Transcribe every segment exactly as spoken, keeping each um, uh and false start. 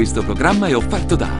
Questo programma è offerto da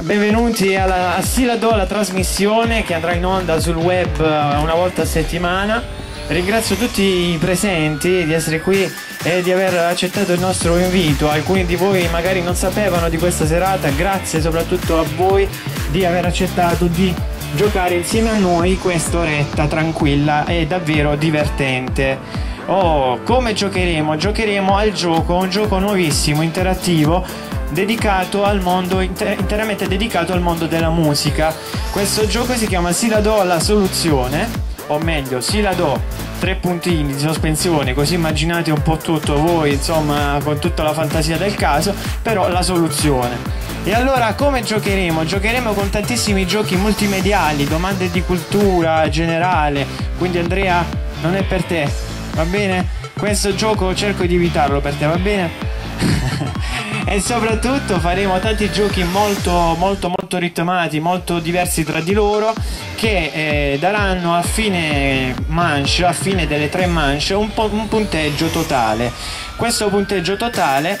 benvenuti alla Silado, la trasmissione che andrà in onda sul web una volta a settimana. Ringrazio tutti i presenti di essere qui e di aver accettato il nostro invito. Alcuni di voi magari non sapevano di questa serata, grazie soprattutto a voi di aver accettato di giocare insieme a noi quest'oretta tranquilla e davvero divertente. Oh, come giocheremo? Giocheremo al gioco, un gioco nuovissimo, interattivo, dedicato al mondo, inter interamente dedicato al mondo della musica. Questo gioco si chiama Silado alla soluzione, o meglio Silado, tre puntini di sospensione, così immaginate un po' tutto voi, insomma, con tutta la fantasia del caso, però la soluzione. E allora come giocheremo? Giocheremo con tantissimi giochi multimediali, domande di cultura generale, quindi Andrea non è per te. Va bene? Questo gioco cerco di evitarlo per te, va bene? E soprattutto faremo tanti giochi molto molto molto ritmati, molto diversi tra di loro, che eh, daranno a fine manche, a fine delle tre manche, un, po un punteggio totale. Questo punteggio totale,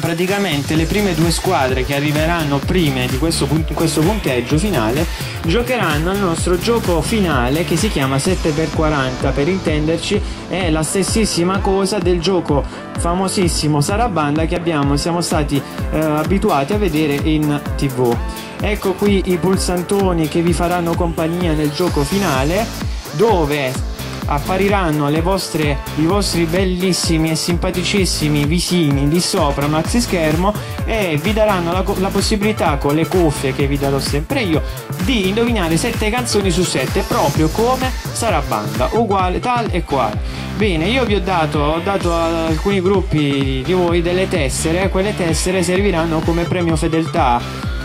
praticamente le prime due squadre che arriveranno prime di questo, punt questo punteggio finale giocheranno al nostro gioco finale, che si chiama sette per quaranta per intenderci. È la stessissima cosa del gioco famosissimo Sarabanda che abbiamo, siamo stati eh, abituati a vedere in tv. Ecco qui i pulsantoni che vi faranno compagnia nel gioco finale, dove appariranno le vostre, i vostri bellissimi e simpaticissimi visini lì sopra maxi schermo e vi daranno la, la possibilità, con le cuffie che vi darò sempre io, di indovinare sette canzoni su sette, proprio come Sarabanda, uguale, tal e quale. Bene, io vi ho dato, ho dato a alcuni gruppi di voi delle tessere. Quelle tessere serviranno come premio fedeltà,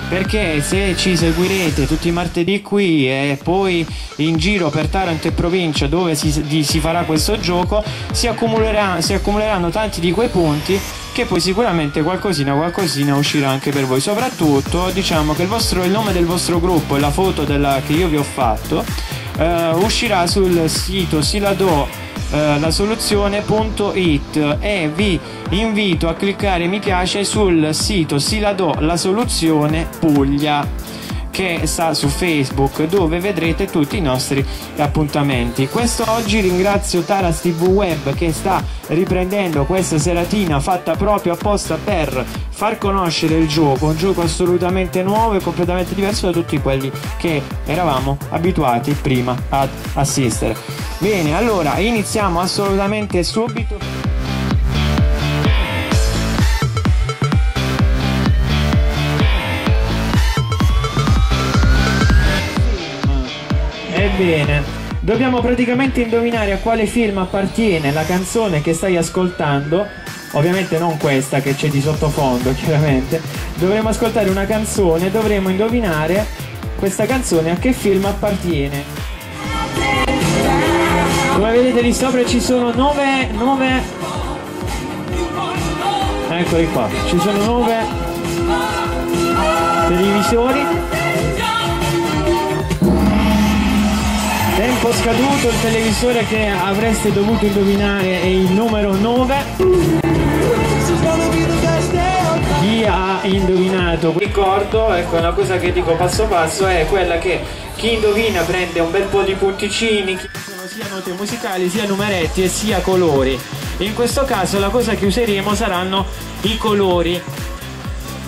perché se ci seguirete tutti i martedì qui e poi in giro per Taranto e provincia dove si, di, si farà questo gioco, si, accumulerà, si accumuleranno tanti di quei punti che poi sicuramente qualcosina qualcosina uscirà anche per voi. Soprattutto diciamo che il, vostro, il nome del vostro gruppo e la foto della, che io vi ho fatto eh, uscirà sul sito silado la soluzione punto it e vi invito a cliccare mi piace sul sito Silado la soluzione Puglia, che sta su Facebook, dove vedrete tutti i nostri appuntamenti. Questo oggi ringrazio Taras tivù Web che sta riprendendo questa seratina fatta proprio apposta per far conoscere il gioco, un gioco assolutamente nuovo e completamente diverso da tutti quelli che eravamo abituati prima ad assistere. Bene, allora iniziamo assolutamente subito. Ebbene, dobbiamo praticamente indovinare a quale film appartiene la canzone che stai ascoltando. Ovviamente non questa che c'è di sottofondo, chiaramente. Dovremo ascoltare una canzone, dovremo indovinare questa canzone a che film appartiene. Come vedete lì sopra ci sono nove, nove... Eccoli qua, ci sono nove televisori. Tempo scaduto, il televisore che avreste dovuto indovinare è il numero nove. Chi ha indovinato? Ricordo, ecco, una cosa che dico passo passo è quella che chi indovina prende un bel po' di punticini, sia note musicali, sia numeretti e sia colori. In questo caso la cosa che useremo saranno i colori.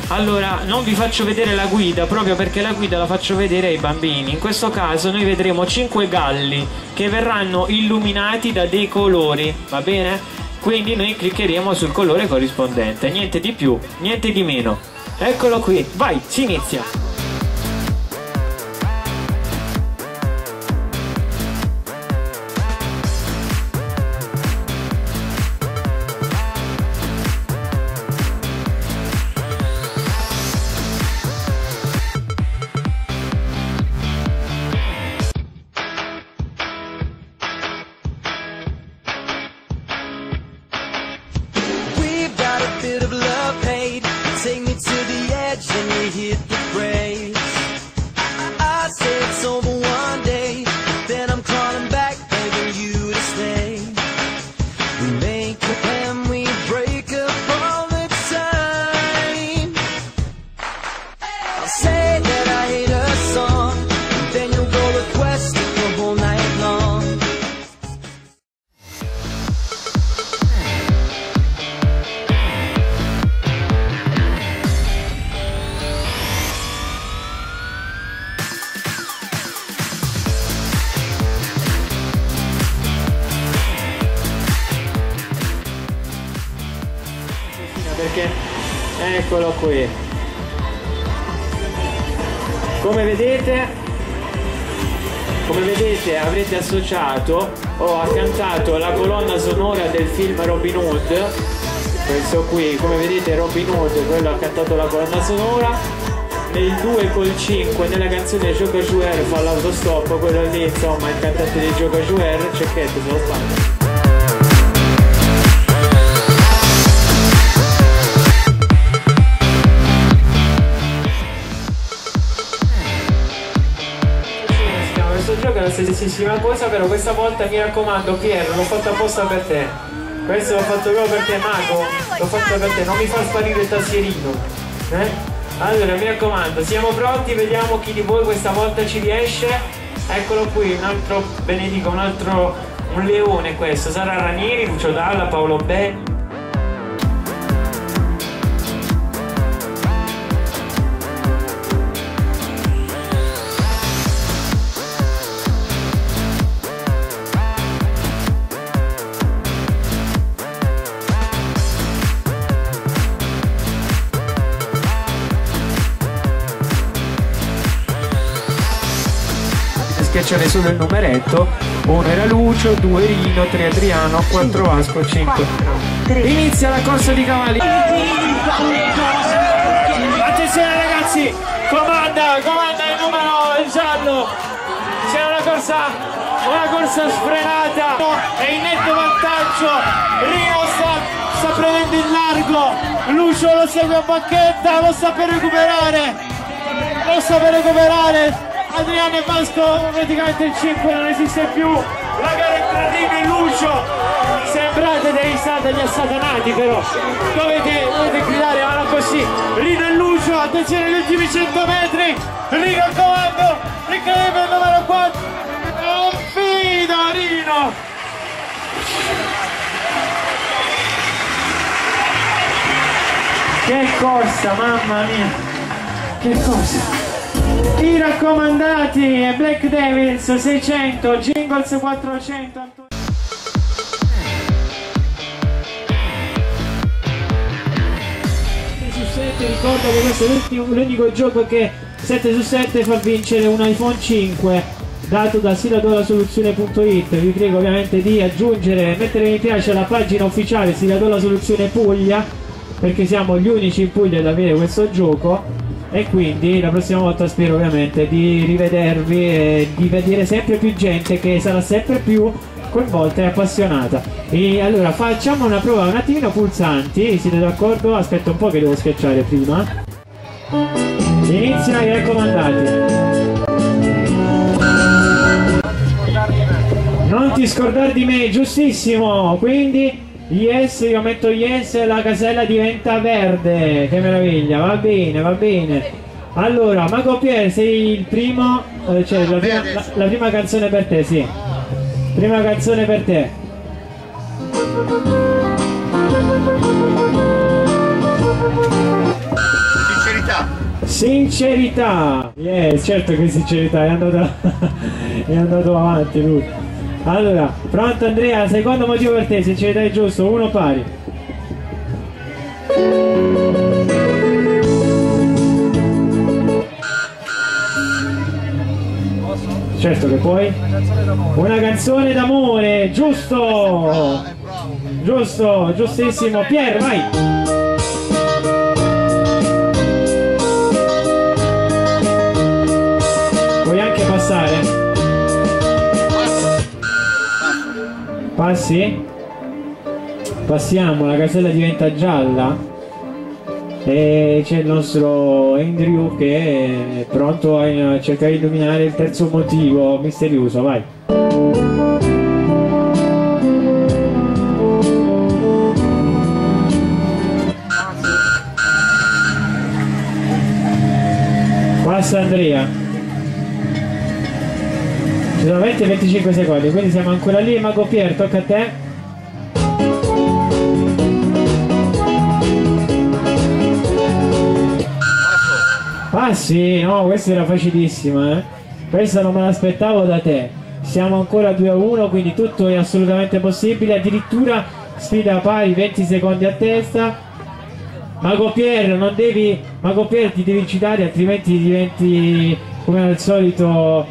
Allora, non vi faccio vedere la guida proprio perché la guida la faccio vedere ai bambini. In questo caso noi vedremo cinque galli che verranno illuminati da dei colori, va bene? Quindi noi cliccheremo sul colore corrispondente, niente di più, niente di meno. Eccolo qui, vai, si inizia! Eccolo qui, come vedete come vedete avrete associato o accantato la colonna sonora del film Robin Hood, questo qui, come vedete Robin Hood, quello ha cantato la colonna sonora nel due col cinque, nella canzone Gioca Juer fa l'autostop, quello lì insomma il cantante di Gioca Juer, Cecchetto se lo sbaglio. La stessissima cosa, però questa volta mi raccomando Piero, l'ho fatto apposta per te, questo l'ho fatto proprio per te Mago, l'ho fatto per te, non mi fa sparire il tastierino, eh? Allora mi raccomando, siamo pronti, vediamo chi di voi questa volta ci riesce. Eccolo qui, un altro benedico, un altro, un leone questo, Sara Ranieri, Lucio Dalla, Paolo Belli. C'è nessuno il numeretto, uno era Lucio, due Rino, tre Adriano, quattro Asco, cinque. Inizia la corsa di cavalli. Attenzione ragazzi, comanda, comanda il numero giallo. C'è una corsa, una corsa sfrenata e in netto vantaggio. Rino sta, sta prendendo il largo, Lucio lo segue a bacchetta, lo sta per recuperare, lo sta per recuperare. Adriano e Vasco, praticamente il cinque non esiste più, la gara è incredibile. Lucio, sembrate dei satani assatanati, però dovete, dovete gridare, ma non così. Rino e Lucio, attenzione agli ultimi cento metri, Rino al comando, incredibile il numero quattro, Moonvida Rino, che corsa, mamma mia, che corsa. I raccomandati e Black Devils seicento, Jingles quattrocento. Ricordo che questo è l'unico gioco che sette su sette fa vincere un iPhone cinque, dato da siladora soluzione punto it. Vi prego ovviamente di aggiungere, mettere mi piace alla pagina ufficiale Siladola Soluzione Puglia, perché siamo gli unici in Puglia ad avere questo gioco, e quindi la prossima volta spero ovviamente di rivedervi e di vedere sempre più gente che sarà sempre più coinvolta e appassionata. E allora facciamo una prova un attimino pulsanti, siete d'accordo? Aspetta un po' che devo schiacciare prima. Inizia i raccomandati. Non ti scordare di me, giustissimo. Quindi yes, io metto yes e la casella diventa verde. Che meraviglia, va bene, va bene. Allora Mago Pier, sei il primo, cioè la prima, la, la prima canzone per te, sì. Prima canzone per te. Sincerità. Sincerità. Yes, certo che sincerità, è andato, è andato avanti lui. Allora, pronto Andrea, secondo motivo per te, sincerità è giusto, uno pari. Certo che puoi. Una canzone d'amore, giusto! Giusto, giustissimo. Pier, vai! Puoi anche passare. Passi? Passiamo, la casella diventa gialla e c'è il nostro Andrew che è pronto a cercare di dominare il terzo motivo misterioso, vai. Passa Andrea. Ci sono venticinque secondi, quindi siamo ancora lì. Mago Pier, tocca a te. Ah sì, no, questa era facilissima, eh? Questa non me l'aspettavo da te. Siamo ancora due a uno, quindi tutto è assolutamente possibile. Addirittura sfida pari, venti secondi a testa. Mago Pier, non devi, Mago Pier ti devi citare, altrimenti diventi come al solito,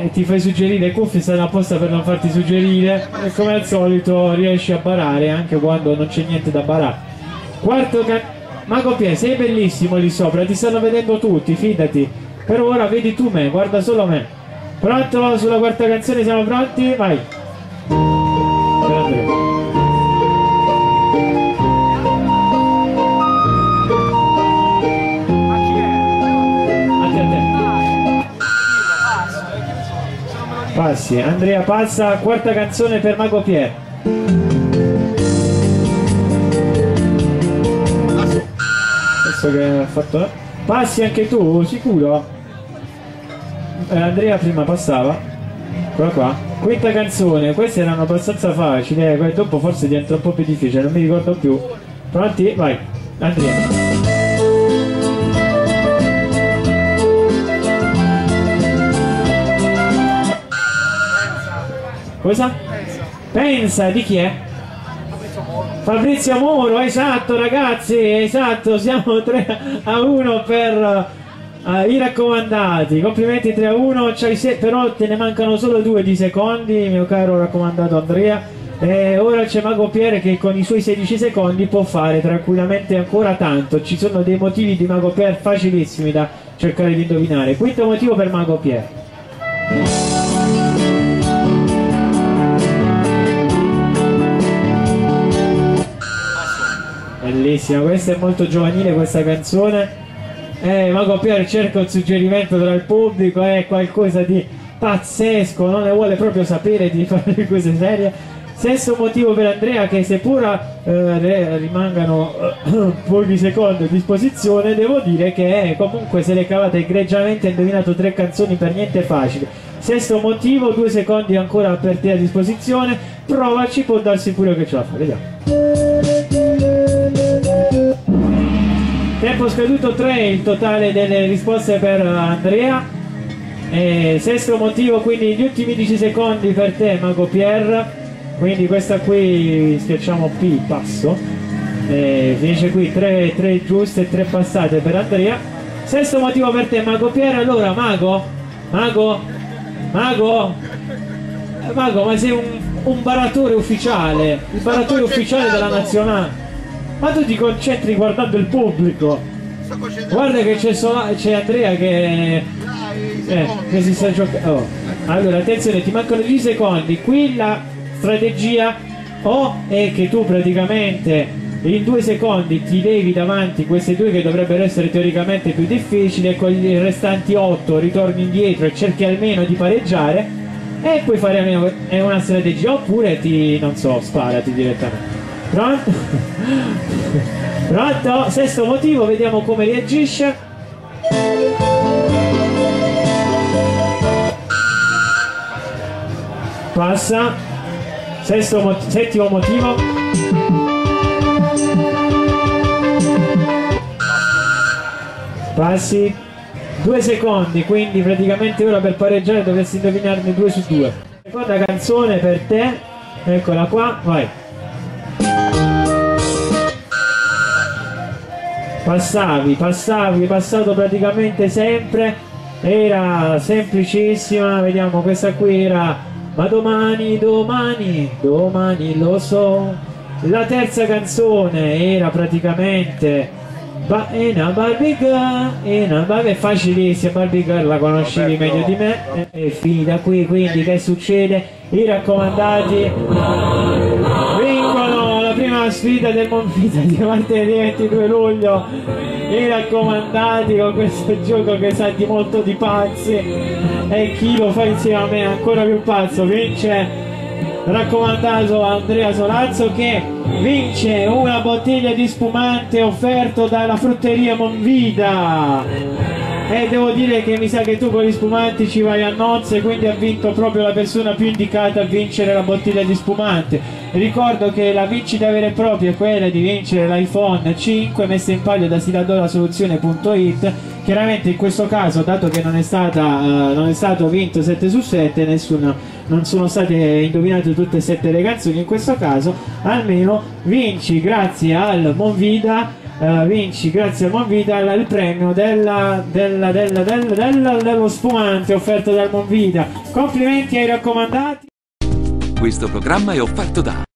eh, ti fai suggerire. Le cuffie stanno apposta per non farti suggerire, e come al solito riesci a barare anche quando non c'è niente da barare. Quarto canto. Mago Pier, sei bellissimo lì sopra, ti stanno vedendo tutti, fidati. Per ora vedi tu me, guarda solo me. Pronto? Sulla quarta canzone siamo pronti? Vai. Passi, Andrea passa, quarta canzone per Mago Pier. Che ha fatto passi anche tu, sicuro? Eh, Andrea prima passava, eccola qua. Quinta canzone, queste erano abbastanza facili, eh, dopo forse diventa un po' più difficile, non mi ricordo più. Pronti? Vai, Andrea. Cosa? Pensa, pensa di chi è? Fabrizio Moro, esatto ragazzi, esatto, siamo tre a uno per uh, i raccomandati, complimenti tre a uno, cioè, però te ne mancano solo due di secondi, mio caro raccomandato Andrea, e ora c'è Mago Pier che con i suoi sedici secondi può fare tranquillamente ancora tanto, ci sono dei motivi di Mago Pier facilissimi da cercare di indovinare. Quinto motivo per Mago Pier. Bellissima, questa è molto giovanile questa canzone. Eh, Mago Pier cerca un suggerimento tra il pubblico, è eh, qualcosa di pazzesco, non ne vuole proprio sapere di fare cose serie. Sesto motivo per Andrea che seppur eh, rimangano eh, pochi secondi a disposizione, devo dire che eh, comunque se le cavate egregiamente, ha indovinato tre canzoni per niente facili. Sesto motivo, due secondi ancora per te a disposizione, provaci, può darsi pure che ce la fa, vediamo. tempo scaduto tre il totale delle risposte per Andrea, e sesto motivo, quindi gli ultimi dieci secondi per te Mago Pierre, quindi questa qui schiacciamo P passo, e finisce qui, tre, tre giuste e tre passate per Andrea. Sesto motivo per te Mago Pierre. Allora Mago, Mago, Mago, Mago, ma sei un, un baratore ufficiale, il baratore ufficiale della nazionale. Ma tu ti concentri guardando il pubblico. Guarda che c'è so Andrea che, eh, che si sta giocando. Oh. Allora attenzione, ti mancano dieci secondi. Qui la strategia o è che tu praticamente in due secondi ti levi davanti queste due che dovrebbero essere teoricamente più difficili, e con i restanti otto ritorni indietro e cerchi almeno di pareggiare, e puoi fare almeno è una strategia, oppure ti, non so, sparati direttamente. Pronto? Pronto? Sesto motivo, vediamo come reagisce. Passa. Sesto mo- settimo motivo. Passi. Due secondi, quindi praticamente ora per pareggiare dovresti indovinarne due su due. Seconda canzone per te, eccola qua, vai. Passavi, passavi, passato praticamente sempre, era semplicissima. Vediamo, questa qui era Ma domani, domani, domani lo so. La terza canzone era praticamente ba è una Barbie Girl, è una Barbie, è facilissima, Barbie Girl la conoscevi vabbè, meglio no, di me no. E finita qui, quindi che succede? I raccomandati vincono la prima sfida del Moonvida di martedì ventidue luglio, i raccomandati con questo gioco che sa di molto di pazzi, e chi lo fa insieme a me ancora più pazzo vince. Raccomandato Andrea Solazzo, che vince una bottiglia di spumante offerto dalla frutteria Moonvida, e devo dire che mi sa che tu con gli spumanti ci vai a nozze, quindi ha vinto proprio la persona più indicata a vincere la bottiglia di spumante. Ricordo che la vincita vera e propria è quella di vincere l'iPhone cinque messa in palio da siladora soluzione punto it. Chiaramente in questo caso, dato che non è, stata, uh, non è stato vinto sette su sette, nessuna, non sono state indovinate tutte e sette le canzoni, in questo caso almeno vinci grazie al Moonvida, uh, vinci grazie al Moonvida il premio della, della, della, della, della, dello spumante offerto dal Moonvida. Complimenti ai raccomandati. Questo programma è offerto da